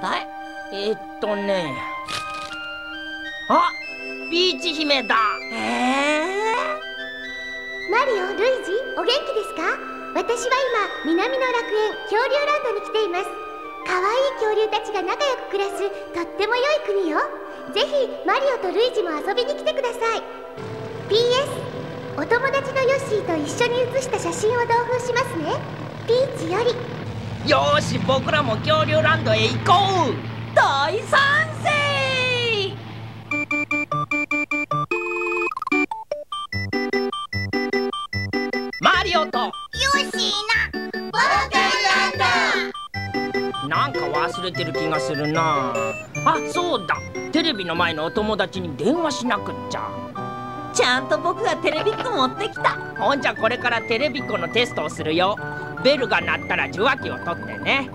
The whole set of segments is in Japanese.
まだい？あ、ピーチ姫だ。マリオ、ルイジ、お元気ですか？私は今、南の楽園、恐竜ランドに来ています。可愛い恐竜たちが仲良く暮らす、とっても良い国よ。ぜひ、マリオとルイジも遊びに来てください。PS、お友達のヨッシーと一緒に写した写真を同封しますね。ピーチより。よーし、僕らも恐竜ランドへ行こう。大賛成。ヨッシーなバカランド。なんか忘れてる気がするな。あ、そうだ、テレビの前のお友達に電話しなくっちゃ。ちゃんと僕がテレビっ子持ってきた。ほんじゃこれからテレビっ子のテストをするよ。ベルが鳴ったら受話器を取ってね。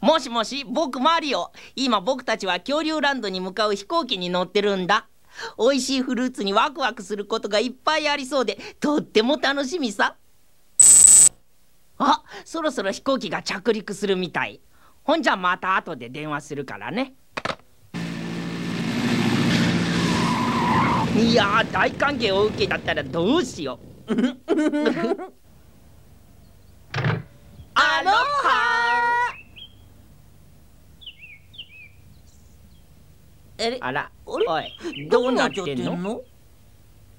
もしもし、僕マリオ。今僕たちは恐竜ランドに向かう飛行機に乗ってるんだ。おいしいフルーツにワクワクすることがいっぱいありそうで、とっても楽しみさ。あ、そろそろ飛行機が着陸するみたい。ほんじゃまた後で電話するからね。いやー、大歓迎を受けだったらどうしよう。アロハー。あら、おい、どうなってんの？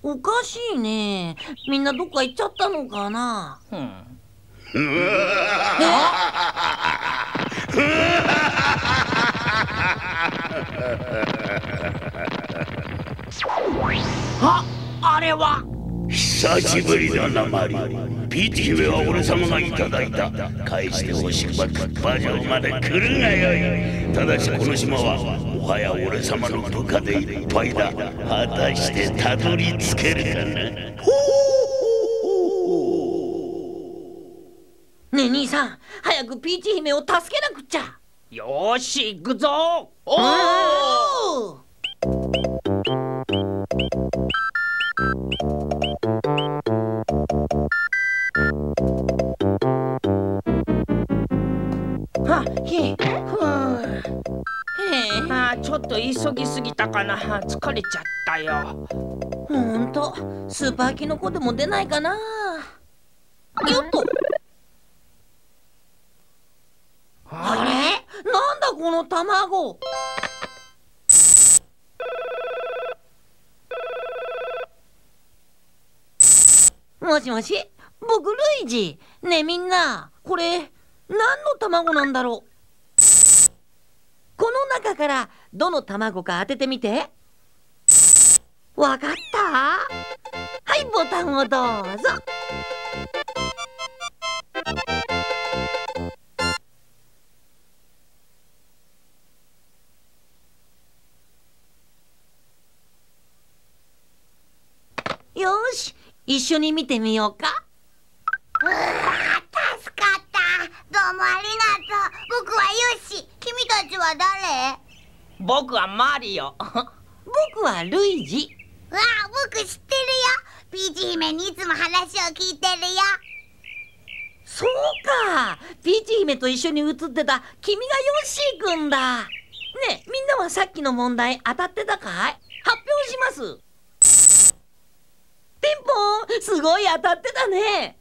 おかしいね。みんなどっか行っちゃったのかな。あ、あれは。久しぶりだな、マリオ。ピーチ姫は俺様がいただいた返してほしくばバージョンまで来るがよい。ただしこの島はもはや俺様の部下でいっぱいだ。果たしてたどり着けるかな。ほう。ねえ兄さん、早くピーチ姫を助けなくっちゃ。よーし、行くぞ。おお。ちょっと急ぎすぎたかな。疲れちゃったよ。ほんと、スーパーキノコでも出ないかな。よっと。あれ？なんだこの卵。もしもし、僕ルイジ。ねえみんな、これ何の卵なんだろう。この中からどの卵か当ててみて。わかった？はい、ボタンをどうぞ。よーし、一緒に見てみようか。うわー、助かった。どうもありがとう。僕はヨッシー。君たちは誰？僕はマリオ。僕はルイジ。わあ、僕知ってるよ。ピーチ姫にいつも話を聞いてるよ。そうか、ピーチ姫と一緒に写ってた君がヨッシーくんだ。ねえ、みんなはさっきの問題当たってたかい？発表します。ピンポン、すごい当たってたね。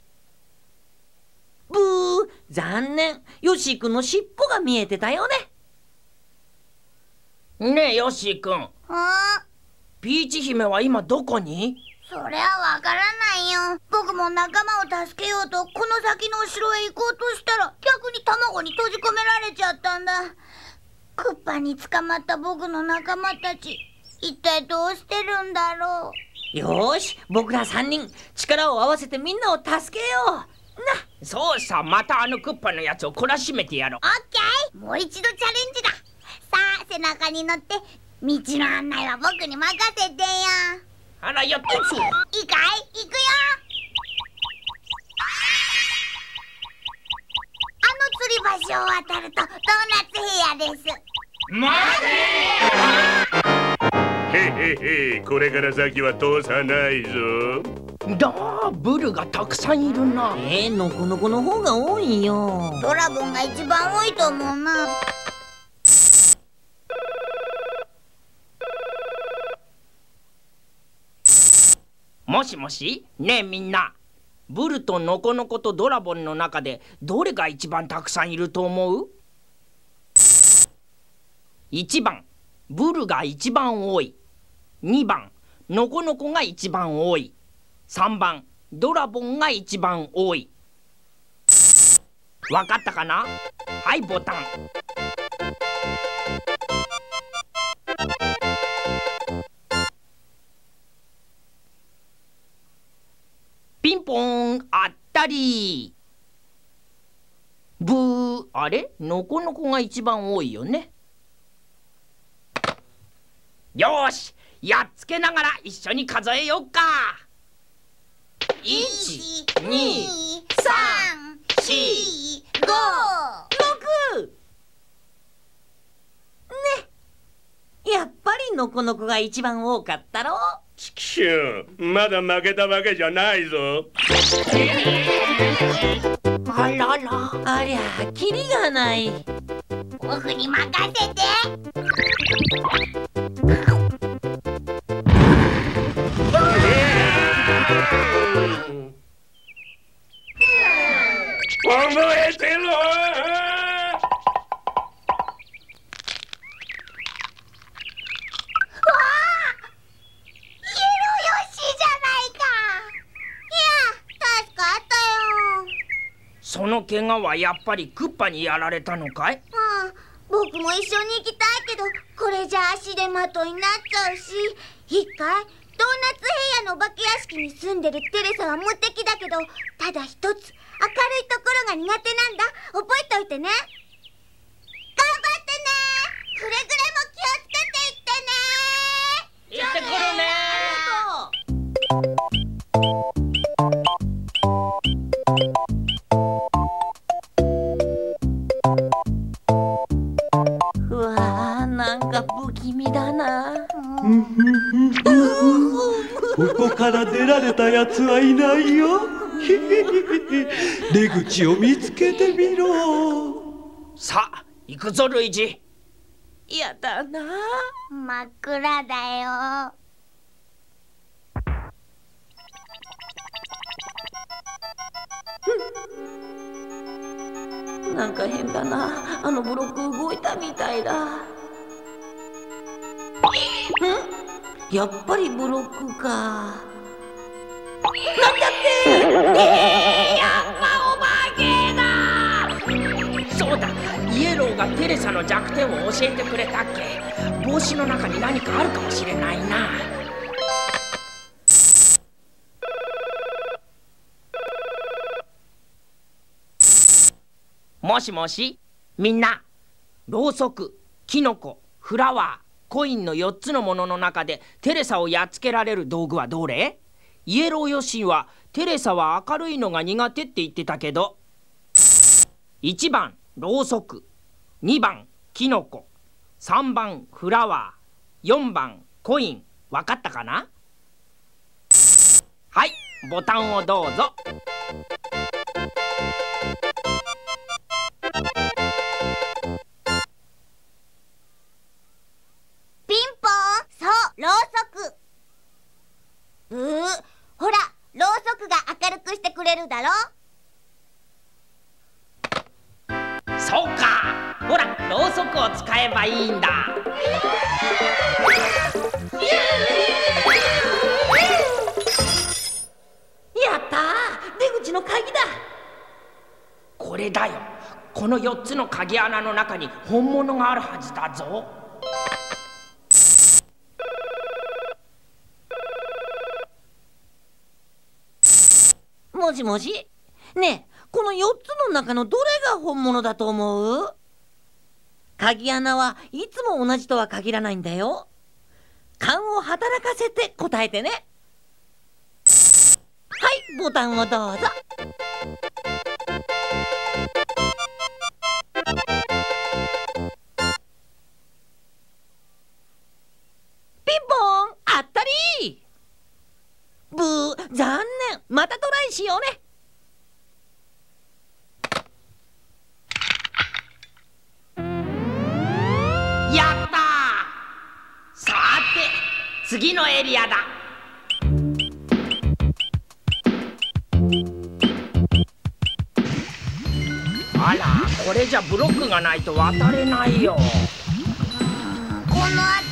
ブー、残念。ヨッシーくんの尻尾が見えてたよね。ねえヨッシーくん、ピーチ姫は今どこに？それはわからないよ。僕も仲間を助けようとこの先のお城へ行こうとしたら、逆に卵に閉じ込められちゃったんだ。クッパに捕まった僕の仲間たち、一体どうしてるんだろう。よーし、僕ら3人、力を合わせてみんなを助けよう。そうさ、またあのクッパのやつを懲らしめてやろう。オッケー、もう一度チャレンジだ。さあ、背中に乗って道の案内は僕に任せてよ。あら、やってる。いいかい、行くよ。あの吊り橋を渡るとドーナツ平野です。待てー。へへへ、これから先は通さないぞ。だあ、ブルがたくさんいるな。ノコノコの方が多いよ。ドラゴンが一番多いと思うな。もしもし、ねえみんな、ブルとノコノコとドラゴンの中でどれが一番たくさんいると思う？1番、ブルが一番多い。2番、ノコノコが一番多い。3番、ドラゴンが一番多い。わかったかな？はい、ボタン。ピンポーン、あったり。ブー、あれ？ノコノコが一番多いよね。よーし、やっつけながら一緒に数えようか。1、2、3、4、5、6。ね、やっぱりノコノコが一番多かったろ。チキシュー、まだ負けたわけじゃないぞ。あらら、ありゃキリがない。僕に任せて。覚えてろ。その怪我はやっぱりクッパにやられたのかい？僕も一緒に行きたいけど、これじゃ足手まといになっちゃうし、一回ドーナツ平野のお化け屋敷に住んでるテレサは無敵だけど、ただ一つ明るいところが苦手なんだ。覚えておいてね。頑張ってね。くれぐれも気をつけていってね。行ってくるね。うわー、なんか不気味だな。ここから出られたやつはいないよ。出口を見つけてみろ。さあ、行くぞルイージ。やだな、真っ暗だよ。なんか変だな、あのブロック動いたみたいだ。やっぱりブロックか。なんだって！やっぱお化けだ！そうだ、イエローがテレサの弱点を教えてくれたっけ。帽子の中に何かあるかもしれないな。もしもし、みんな、ろうそく、キノコ、フラワー、コインの4つのものの中でテレサをやっつけられる道具はどれ？イエローヨッシーはテレサは明るいのが苦手って言ってたけど。1番ろうそく、2番キノコ、3番フラワー、4番コイン。わかったかな？はい、ボタンをどうぞ。ほら、ろうそくが明るくしてくれるだろ。そうか、ほら、ろうそくを使えばいいんだ。やったー、出口の鍵だ。これだよ、この4つの鍵穴の中に本物があるはずだぞ。もしもし、ねえ、この4つの中のどれが本物だと思う？鍵穴はいつも同じとは限らないんだよ。勘を働かせて答えてね。はい、ボタンをどうぞ。ピンポーン、あったりー。にしようね。やったー。さて次のエリアだ。あら、これじゃブロックがないと渡れないよ。この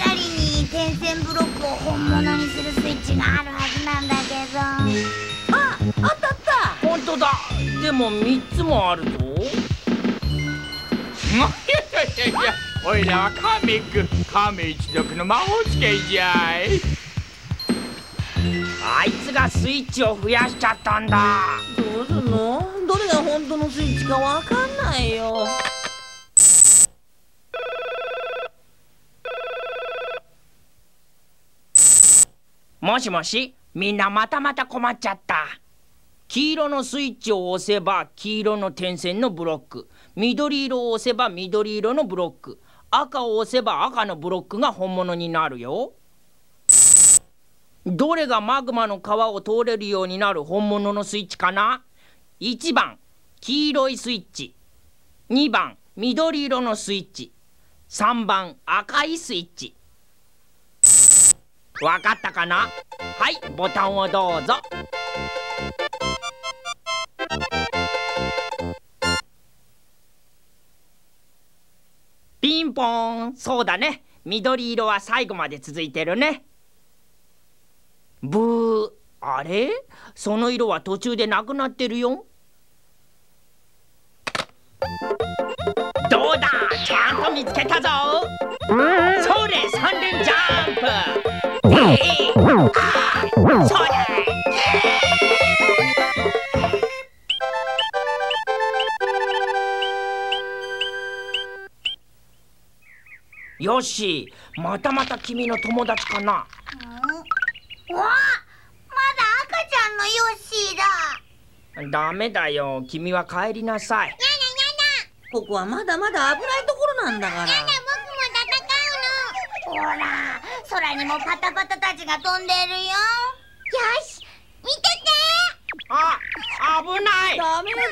辺りに点線ブロックを本物にするスイッチがあるはずなんだけど。あ、あったあった。本当だ。でも3つもあるぞ。いや、おいらはカメくん、カメ一族の魔法使いじゃい。あいつがスイッチを増やしちゃったんだ。どうすんの？どれが本当のスイッチかわかんないよ。もしもし、みんなまた困っちゃった。黄色のスイッチを押せば黄色の点線のブロック、緑色を押せば緑色のブロック、赤を押せば赤のブロックが本物になるよ。どれがマグマの川を通れるようになる本物のスイッチかな？1番黄色いスイッチ、2番緑色のスイッチ、3番赤いスイッチ。わかったかな？はい、ボタンをどうぞ。ピンポーン。そうだね、緑色は最後まで続いてるね。ブー、あれ？その色は途中でなくなってるよ。どうだ、ちゃんと見つけたぞ。それ3連ジャンプ。それよし、また君の友達かな。わあ、まだ赤ちゃんのヨッシーだ。ダメだよ、君は帰りなさい。ここはまだまだ危ないところなんだから。僕も戦うの。ほら、空にもパタパタたちが飛んでるよ。よし、見てて。あ、危ない。ダメだよ。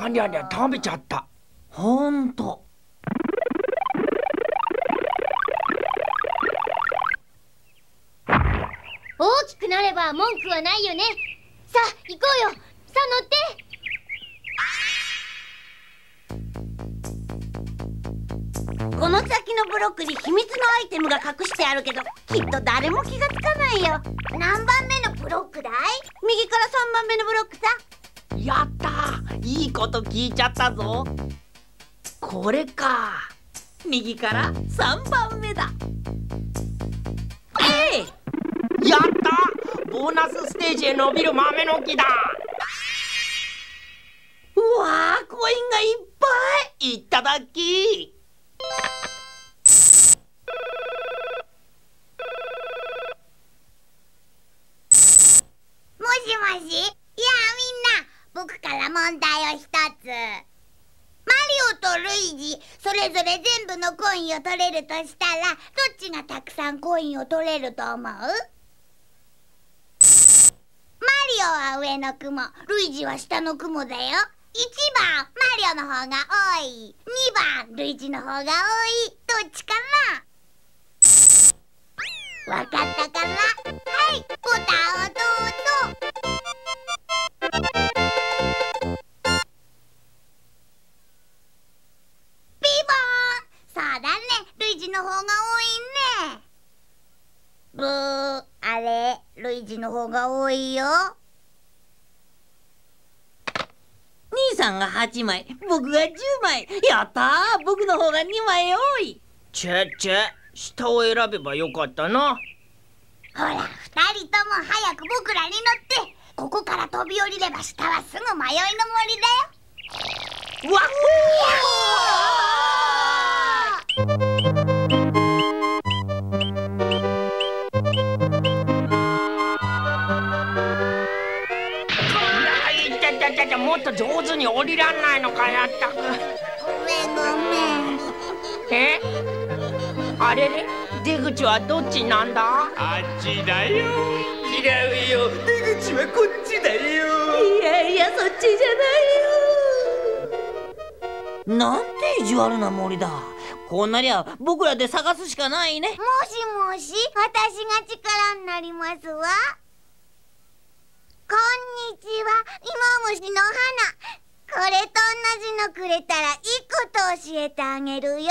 ありゃりゃ、食べちゃった。ほんと。大きくなれば文句はないよね。さあ行こうよ。さあ乗って。この先のブロックに秘密のアイテムが隠してあるけど、きっと誰も気がつかないよ。何番目のブロックだい？右から3番目のブロックさ。やったー、いいこと聞いちゃったぞ。これか。右から3番目だ。えい！やった！ボーナスステージへ伸びる豆の木だ。うわあ、コインがいっぱい。いただき。もしもし。いやあみんな、僕から問題を一つ。マリオとルイージ、それぞれ全部のコインを取れるとしたら、どっちがたくさんコインを取れると思う？マリオは上の雲、ルイージは下の雲だよ。1番マリオの方が多い、2番ルイージの方が多い、どっちかな？わかったかな？はい、ボタンをどうぞ。ピーボーン。そうだね、ルイージの方が多いね。ブー、あれ、ルイージの方が多いよ。兄さんが8枚、僕が10枚。やったー、僕の方が2枚多い。チェチェ、下を選べばよかったな。ほら、2人とも早く僕らに乗って、ここから飛び降りれば下はすぐ迷いの森だよ。わっ、もっと上手に降りらんないのかやったく。ごめん。え？あれれ、出口はどっちなんだ？あっちだよ。違うよ。出口はこっちだよ。いやいや、そっちじゃないよ。なんて意地悪な森だ。こうなりゃ僕らで探すしかないね。もしもし、私が力になりますわ。こんにちは、イモムシの花。これと同じのくれたらいいこと教えてあげるよ。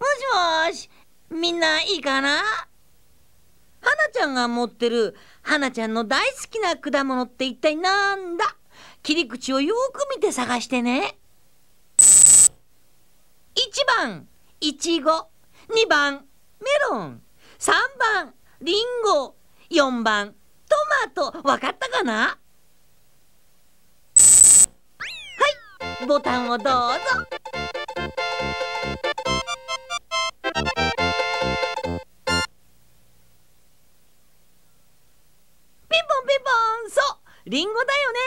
もしもし、みんないいかな？はなちゃんが持ってるはなちゃんの大好きな果物って一体なんだ？切り口をよく見て探してね。1番いちご、2番メロン、3番リンゴ、4番トマト。わかったかな？はい、ボタンをどうぞ。ピンポンピンポン。そう、リンゴだよね。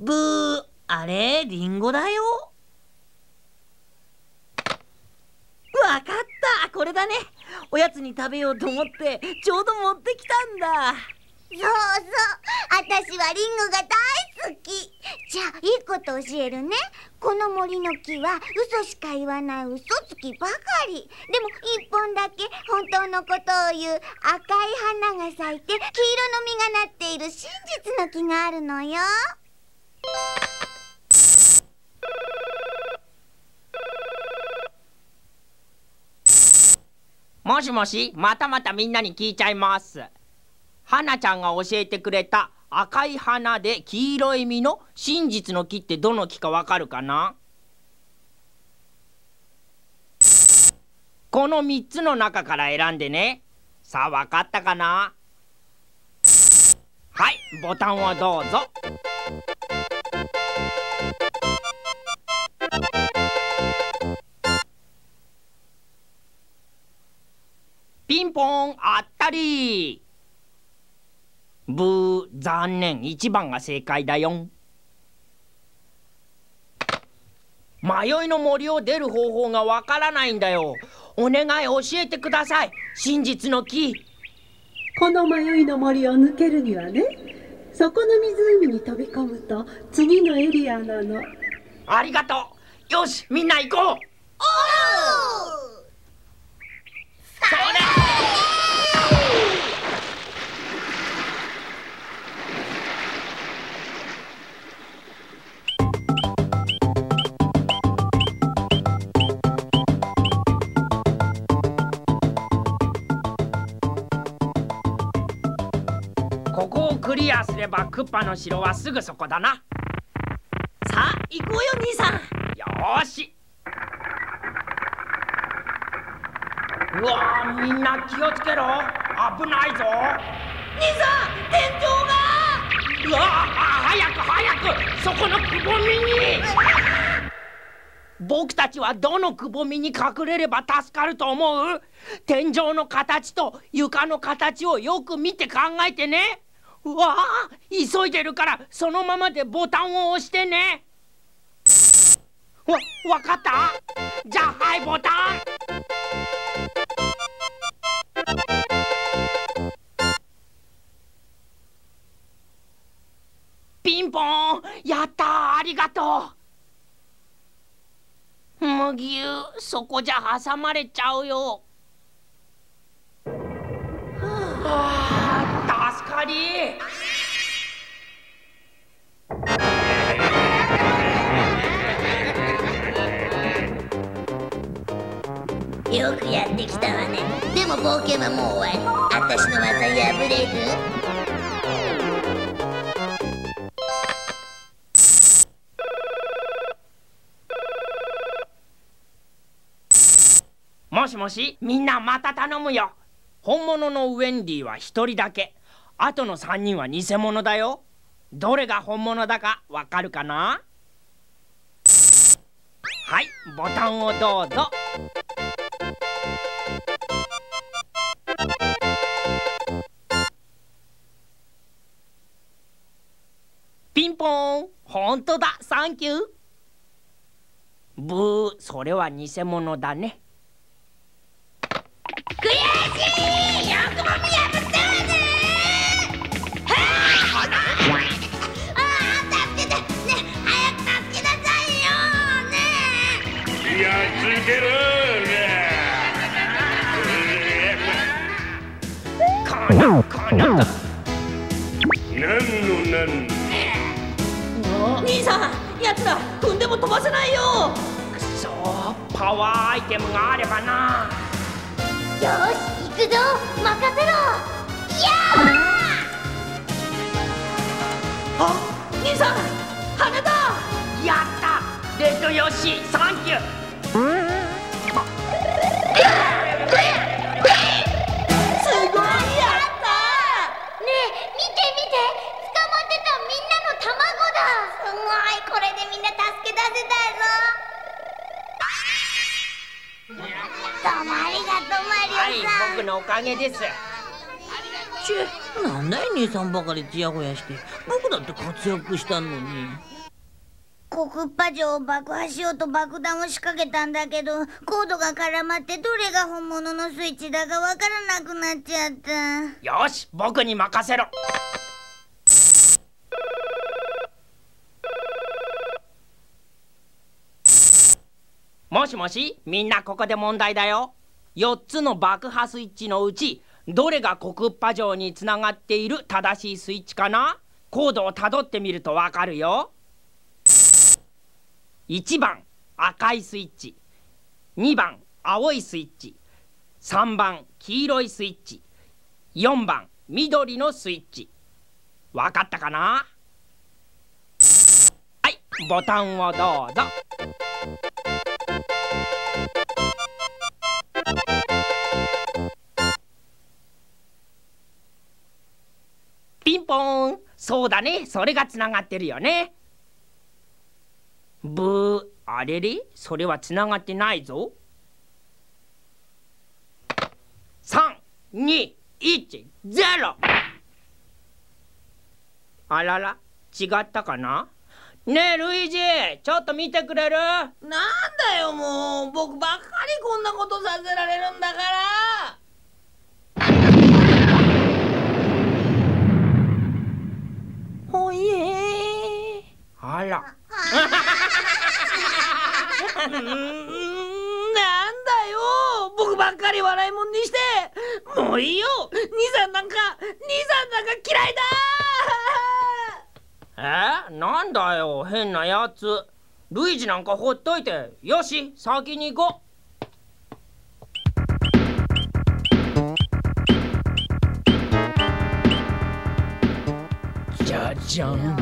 ブー、あれリンゴだよ。わかった、これだね。おやつに食べようと思ってちょうど持ってきたんだ。そうそう、私はリンゴが大好き。じゃあいいこと教えるね。この森の木は嘘しか言わない嘘つきばかり。でも一本だけ本当のことを言う赤い花が咲いて黄色の実がなっている真実の木があるのよ。もしもし、またまたみんなに聞いちゃいます。はなちゃんが教えてくれた赤い花で黄色い実の真実の木ってどの木かわかるかな？この3つの中から選んでね。さあ、わかったかな？はい、ボタンをどうぞ。ピンポーン、あったり。ブー、残念、1番が正解だよ。迷いの森を出る方法がわからないんだよ。お願い教えてください、真実の木。この迷いの森を抜けるにはね、そこの湖に飛び込むと次のエリアなの。ありがとう。よし、みんな行こう。おー！それ！ここをクリアすればクッパの城はすぐそこだな。さあ行こうよ、兄さん。よーし。うわー、みんな気をつけろ、危ないぞ。兄さん、天井が。うわあ、早く早く、そこのくぼみに。僕たちはどのくぼみに隠れれば助かると思う？天井の形と床の形をよく見て考えてね。うわあ、急いでるからそのままでボタンを押してね。わかった？じゃあはい、ボタン。ピンポン、やったー、ありがとう。むぎゅー、そこじゃ挟まれちゃうよ。はあ、助かりー。よくやってきたわね。でも冒険はもう終わり。あたしの技破れる？もしもし、みんなまた頼むよ。本物のウェンディは1人だけ、あとの3人は偽物だよ。どれが本物だかわかるかな？はい、ボタンをどうぞ。ピンポーン。ほんとだ、サンキュー。ブー、それは偽物だね。悔しい、よくも見破ったわね。ああ、助けて、ね、早く助けなさいよね。いや、続けるね。このなんの兄さん、やつら踏んでも飛ばせないよ。くそ、パワーアイテムがあればな。よし、行くぞ、任せろ。いやー、あ、兄さん、羽だ。やった、レッドヨッシー、サンキュー。すごい、やった。ねえ、見て見て、卵だ。すごい、これでみんな助け出せたぞ。どうもありがとうマリオさん。はい、僕のおかげです。ちぇ、なんだい、兄さんばかりちやほやして。僕だって活躍したのに。コクッパ城を爆破しようと爆弾を仕掛けたんだけど、コードが絡まってどれが本物のスイッチだかわからなくなっちゃった。よし、僕に任せろ。もしもし、みんな、ここで問題だよ。4つの爆破スイッチのうち、どれがコクッパ城につながっている正しいスイッチかな。コードをたどってみるとわかるよ。1番赤いスイッチ、2番青いスイッチ、3番黄色いスイッチ、4番緑のスイッチ。わかったかな。はい、ボタンをどうぞ。ピンポーン。そうだね、それがつながってるよね。ブー、あれれ、それはつながってないぞ。3、2、1、0。あらら、違ったかな。ねえルイージ、ちょっと見てくれる？なんだよもう、僕ばっかりこんなことさせられるんだから。ほいえー、あらなんだよ、僕ばっかり笑いもんにして。もういいよ、兄さんなんか嫌いだー。なんだよ、変なやつ。ルイージなんかほっといて。よし、先に行こう。じゃじゃん。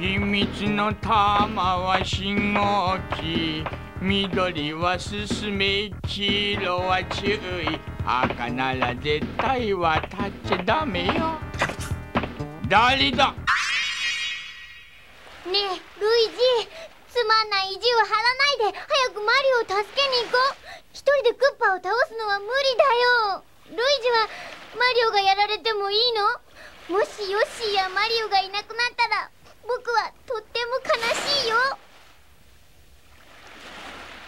秘密の玉は信号機、緑は進め、黄色は注意、赤なら絶対渡っちゃダメよ。誰だ？ねえルイージ、つまんない意地を張らないで早くマリオを助けに行こう。一人でクッパを倒すのは無理だよ。ルイージはマリオがやられてもいいの？もしヨッシーやマリオがいなくなったら僕はとっても悲しいよ。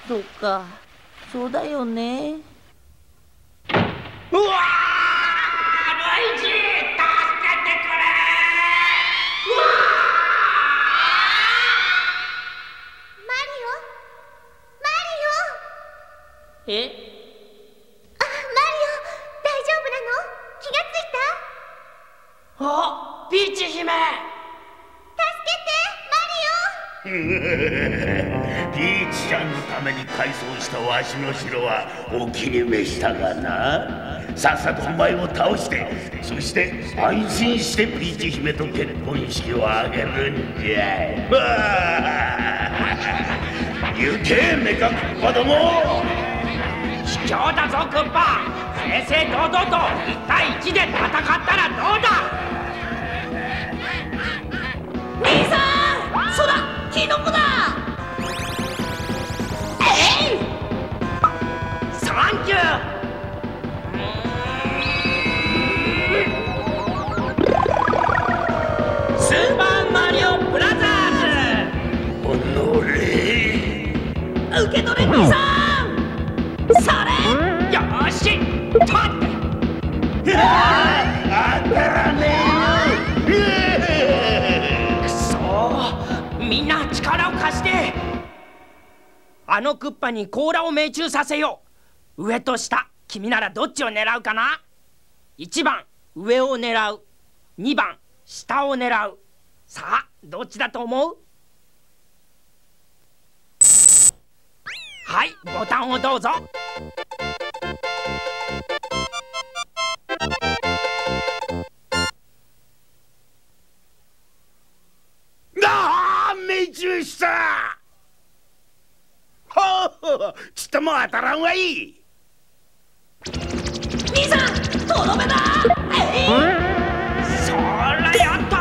そっか、そうだよね。うわー、ルイージ、助けてくれ。え？あ、マリオ、大丈夫なの？気がついた？あ、ピーチ姫、助けてマリオピーチちゃんのために改装したわしの城はお気に召したがな。さっさとお前を倒して、そして安心してピーチ姫と結婚式を挙げるんじゃ。行けメカクッパども。卑怯だぞクッパ、正々堂々と1対1で戦ったらどうだ。兄さん、そうだ、キノコだ。えい、サンキュー。スーパーマリオブラ受け取れ兄さん、それよーし取って当たらねえよ。くそ、みんな力を貸して。あのクッパに甲羅を命中させよう。上と下、君ならどっちを狙うかな。1番上を狙う、2番下を狙う。さあどっちだと思う？はい、ボタンをどうぞ。ああ、命中した。ほう、ちっとも当たらんわいい。兄さん、とどめだ。そらやった。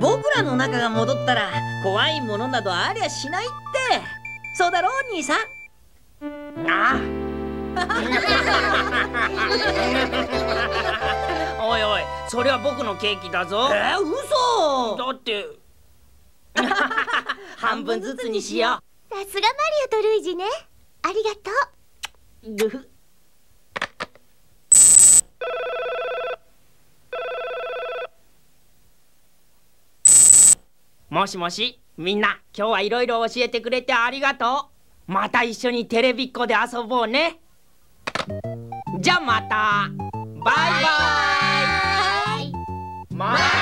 僕らの中が戻ったら怖いものなどありゃしないって、そうだろう兄さん。ああおいおい、それは僕のケーキだぞ。嘘だって。半分ずつにしよう。さすがマリオとルイージね、ありがとう。もしもし、みんな今日はいろいろ教えてくれてありがとう。また一緒にテレビっ子で遊ぼうね。じゃあまた、バイバイ。